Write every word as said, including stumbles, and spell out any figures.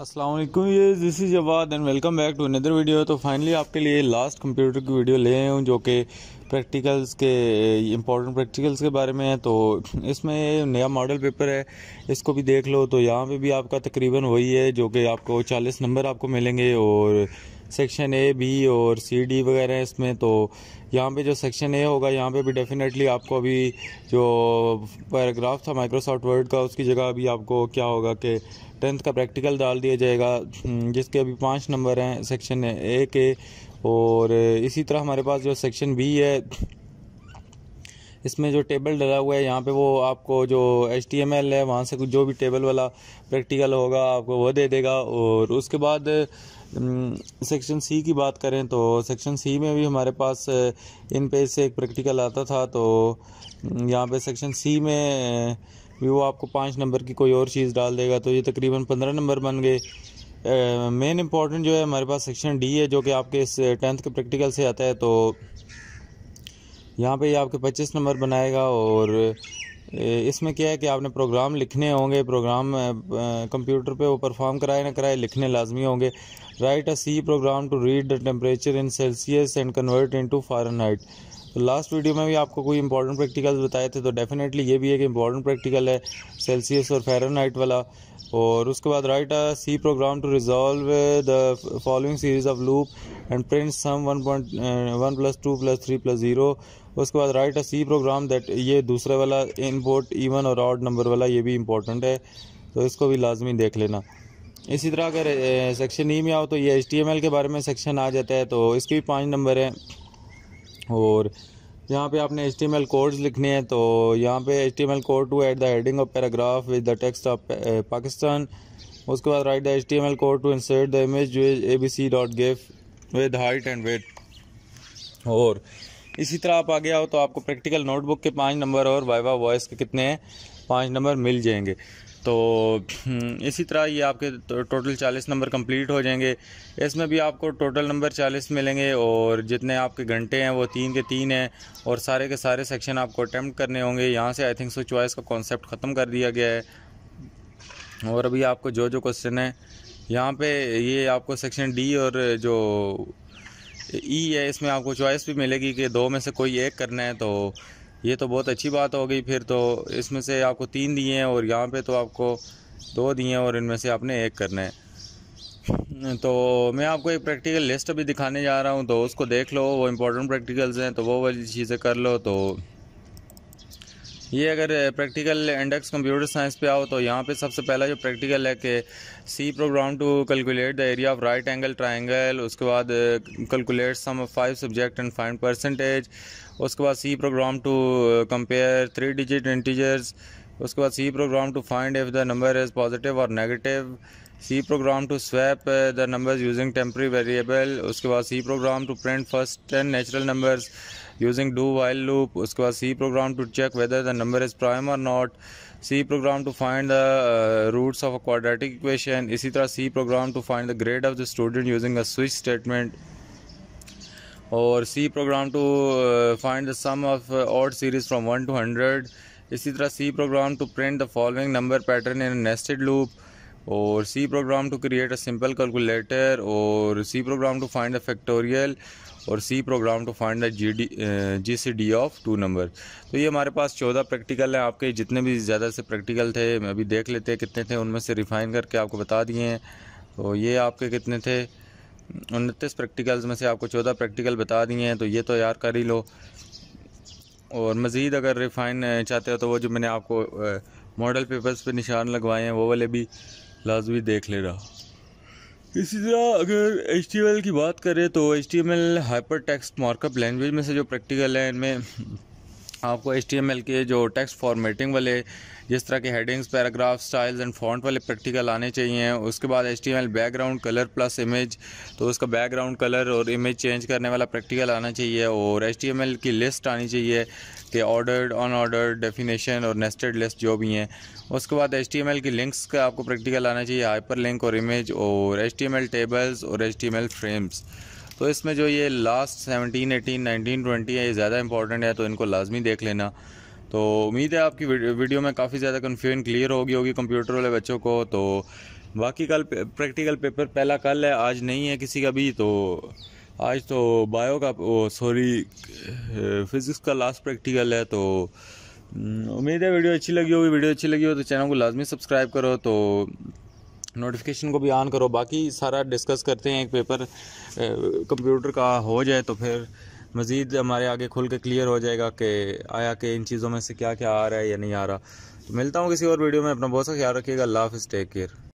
अस्सलाम वालेकुम, ये this is Jawad and welcome back to another video. तो फाइनली आपके लिए लास्ट कंप्यूटर की वीडियो ले आए हूँ जो कि प्रैक्टिकल्स के इम्पॉर्टेंट प्रैक्टिकल्स के बारे में है। तो इसमें नया मॉडल पेपर है, इसको भी देख लो। तो यहाँ पे भी आपका तकरीबन वही है जो कि आपको चालीस नंबर आपको मिलेंगे और सेक्शन ए बी और सी डी वगैरह हैं इसमें। तो यहाँ पे जो सेक्शन ए होगा यहाँ पे भी डेफिनेटली आपको अभी जो पैराग्राफ था माइक्रोसॉफ्ट वर्ड का उसकी जगह अभी आपको क्या होगा कि टेंथ का प्रैक्टिकल डाल दिया जाएगा, जिसके अभी पाँच नंबर हैं सेक्शन ए के। और इसी तरह हमारे पास जो सेक्शन बी है इसमें जो टेबल डला हुआ है यहाँ पे वो आपको जो एच टी एम एल है वहाँ से कुछ जो भी टेबल वाला प्रैक्टिकल होगा आपको वो दे देगा। और उसके बाद सेक्शन सी की बात करें तो सेक्शन सी में भी हमारे पास इन पेज से एक प्रैक्टिकल आता था। तो यहाँ पे सेक्शन सी में भी वो आपको पाँच नंबर की कोई और चीज़ डाल देगा। तो ये तकरीबन पंद्रह नंबर बन गए। मेन इम्पॉर्टेंट जो है हमारे पास सेक्शन डी है जो कि आपके इस टेंथ के प्रैक्टिकल से आता है। तो यहाँ पे ये आपके पच्चीस नंबर बनाएगा। और इसमें क्या है कि आपने प्रोग्राम लिखने होंगे, प्रोग्राम कंप्यूटर पे वो परफॉर्म कराए ना कराए लिखने लाजमी होंगे। Write a C program to read the temperature in Celsius and convert into Fahrenheit. तो लास्ट वीडियो में भी आपको कोई इंपॉर्टेंट प्रैक्टिकल्स बताए थे, तो डेफिनेटली ये भी एक इंपॉर्टेंट प्रैक्टिकल है सेल्सियस और फारेनहाइट वाला। और उसके बाद write a C program to resolve the following series of loop and print sum one point one plus two plus three plus zero. उसके बाद write a C program that, ये दूसरा वाला इम्पोर्ट इवन और ऑड नंबर वाला, ये भी important है तो इसको भी लाजमी देख लेना। इसी तरह अगर सेक्शन ई में आओ तो ये एच टी एम एल के बारे में सेक्शन आ जाता है। तो इसके भी पाँच नंबर हैं और यहाँ पे आपने H T M L codes लिखने हैं। तो यहाँ पे H T M L code to add the heading of paragraph with the text of Pakistan. उसके बाद write the H T M L code to insert the image A B C dot gif with height and weight. और इसी तरह आप आगे आओ तो आपको प्रैक्टिकल नोटबुक के पाँच नंबर और वाइवा वॉइस के कितने हैं, पाँच नंबर मिल जाएंगे। तो इसी तरह ये आपके तो, टोटल चालीस नंबर कंप्लीट हो जाएंगे। इसमें भी आपको टोटल नंबर चालीस मिलेंगे और जितने आपके घंटे हैं वो तीन के तीन हैं और सारे के सारे सेक्शन आपको अटैम्प्ट करने होंगे। यहाँ से आई थिंक सो चॉइस का कॉन्सेप्ट ख़त्म कर दिया गया है। और अभी आपको जो जो क्वेश्चन है यहाँ पे, ये आपको सेक्शन डी और जो ई है इसमें आपको चॉइस भी मिलेगी कि दो में से कोई एक करना है। तो ये तो बहुत अच्छी बात हो गई फिर। तो इसमें से आपको तीन दिए हैं और यहाँ पे तो आपको दो दिए हैं और इनमें से आपने एक करना है। तो मैं आपको एक प्रैक्टिकल लिस्ट अभी दिखाने जा रहा हूँ, तो उसको देख लो। वो इम्पोर्टेंट प्रैक्टिकल्स हैं तो वो वाली चीज़ें कर लो। तो ये अगर प्रैक्टिकल इंडेक्स कंप्यूटर साइंस पे आओ तो यहाँ पे सबसे पहला जो प्रैक्टिकल है कि C program to calculate the area of right angle triangle. उसके बाद calculate sum of five subject and find percentage. उसके बाद C program to compare three digit integers. उसके बाद C program to find if the number is positive और negative. C program to swap the numbers using temporary variable. उसके बाद C program to print first ten natural numbers using do while loop. उसके बाद C program to check whether the number is prime और not. C program to find the roots of a quadratic equation. इसी तरह C program to find the grade of the student using a switch statement. और C program to find the sum of odd series from one to hundred. इसी तरह C program to print the following number pattern in nested loop. और C program to create a simple calculator. और C program to find the factorial. और C program to find the G D G C D of two number. तो ये हमारे पास चौदह practical हैं आपके। जितने भी ज़्यादा से प्रैक्टिकल थे मैं अभी देख लेते हैं कितने थे, उनमें से रिफ़ाइन करके आपको बता दिए हैं। तो ये आपके कितने थे, उनतीस प्रैक्टिकल्स में से आपको चौदह प्रैक्टिकल बता दिए हैं। तो ये तो यार कर ही लो। और मज़ीद अगर रिफ़ाइन चाहते हो तो वो जो मैंने आपको मॉडल पेपर्स पे निशान लगवाए हैं वो वाले भी लाजमी देख ले रहा। इसी तरह अगर एच टी एम एल की बात करें तो H T M L hyper text markup language में से जो प्रैक्टिकल है इनमें आपको एच टी एम एल के जो टेक्स्ट फॉर्मेटिंग वाले, जिस तरह के headings paragraph styles and font वाले प्रैक्टिकल आने चाहिए। उसके बाद H T M L background colour plus image, तो उसका बैकग्राउंड कलर और इमेज चेंज करने वाला प्रैक्टिकल आना चाहिए। और एच टी एम एल की लिस्ट आनी चाहिए कि ऑर्डर्ड, अन ऑर्डर्ड, डेफिनेशन और नेस्टेड लिस्ट जो भी हैं। उसके बाद एच टी एम एल की लिंक्स का आपको प्रैक्टिकल आना चाहिए, हाइपर लिंक और इमेज, और H T M L tables और H T M L frames. तो इसमें जो ये लास्ट सत्रह, अठारह, उन्नीस, बीस है ये ज़्यादा इंपॉर्टेंट है, तो इनको लाजमी देख लेना। तो उम्मीद है आपकी वीडियो में काफ़ी ज़्यादा कन्फ्यूजन क्लियर होगी होगी कंप्यूटर वाले बच्चों को। तो बाकी कल प्रैक्टिकल पेपर पहला कल है, आज नहीं है किसी का भी। तो आज तो बायो का सॉरी फिज़िक्स का लास्ट प्रैक्टिकल है। तो उम्मीद है वीडियो अच्छी लगी होगी। वीडियो अच्छी लगी हो तो चैनल को लाजमी सब्सक्राइब करो, तो नोटिफिकेशन को भी ऑन करो। बाकी सारा डिस्कस करते हैं, एक पेपर कंप्यूटर का हो जाए तो फिर मज़ीद हमारे आगे खुल के क्लियर हो जाएगा कि आया कि इन चीज़ों में से क्या क्या आ रहा है या नहीं आ रहा। तो मिलता हूँ किसी और वीडियो में। अपना बहुत सा ख्याल रखिएगा। अल्लाह हाफ़िज़, टेक केयर।